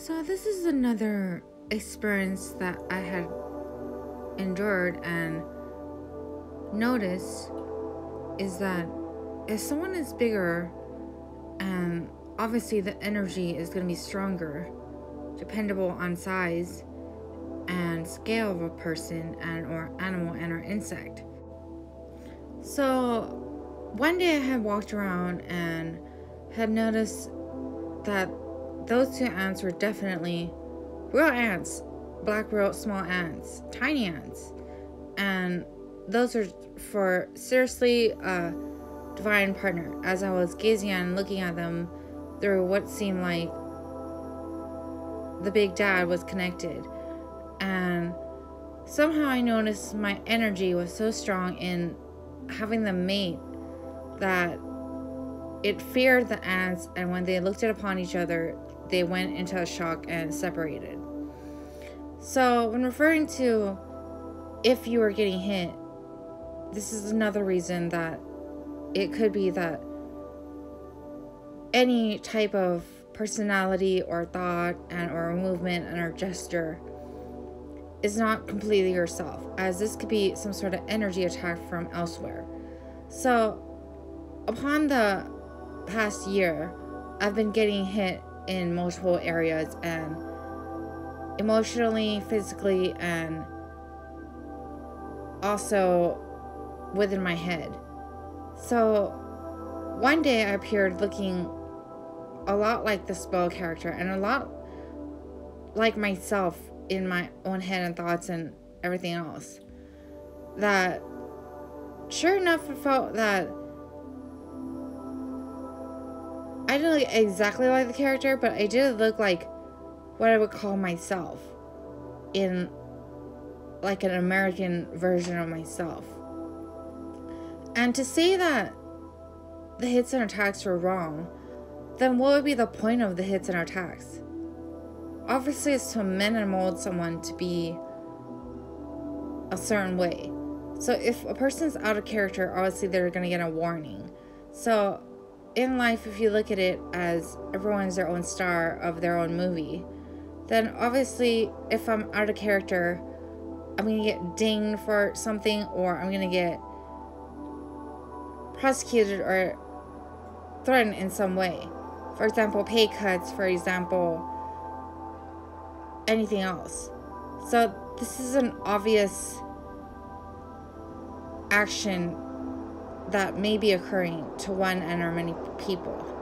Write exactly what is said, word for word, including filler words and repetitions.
So this is another experience that I had endured and noticed, is that if someone is bigger, and obviously the energy is going to be stronger, dependable on size and scale of a person and or animal and or insect. So one day I had walked around and had noticed that those two ants were definitely real ants, black real small ants, tiny ants, and those are for seriously a divine partner. As I was gazing and looking at them through what seemed like the big dad was connected, and somehow I noticed my energy was so strong in having them mate that it feared the ants, and when they looked upon each other, they went into a shock and separated. So when referring to if you are getting hit, this is another reason that it could be that any type of personality or thought and or movement and or gesture is not completely yourself, as this could be some sort of energy attack from elsewhere. So upon the past year, I've been getting hit in multiple areas, and emotionally, physically, and also within my head. So one day I appeared looking a lot like the spell character and a lot like myself in my own head and thoughts and everything else, that sure enough I felt that I didn't look exactly like the character, but I did look like what I would call myself, in like an American version of myself. And to say that the hits and attacks were wrong, then what would be the point of the hits and attacks? Obviously it's to mend and mold someone to be a certain way. So if a person's out of character, obviously they're going to get a warning. So in life, if you look at it as everyone's their own star of their own movie, then obviously if I'm out of character, I'm going to get dinged for something, or I'm going to get prosecuted or threatened in some way. For example, pay cuts, for example, anything else. So this is an obvious action that may be occurring to one and or many people.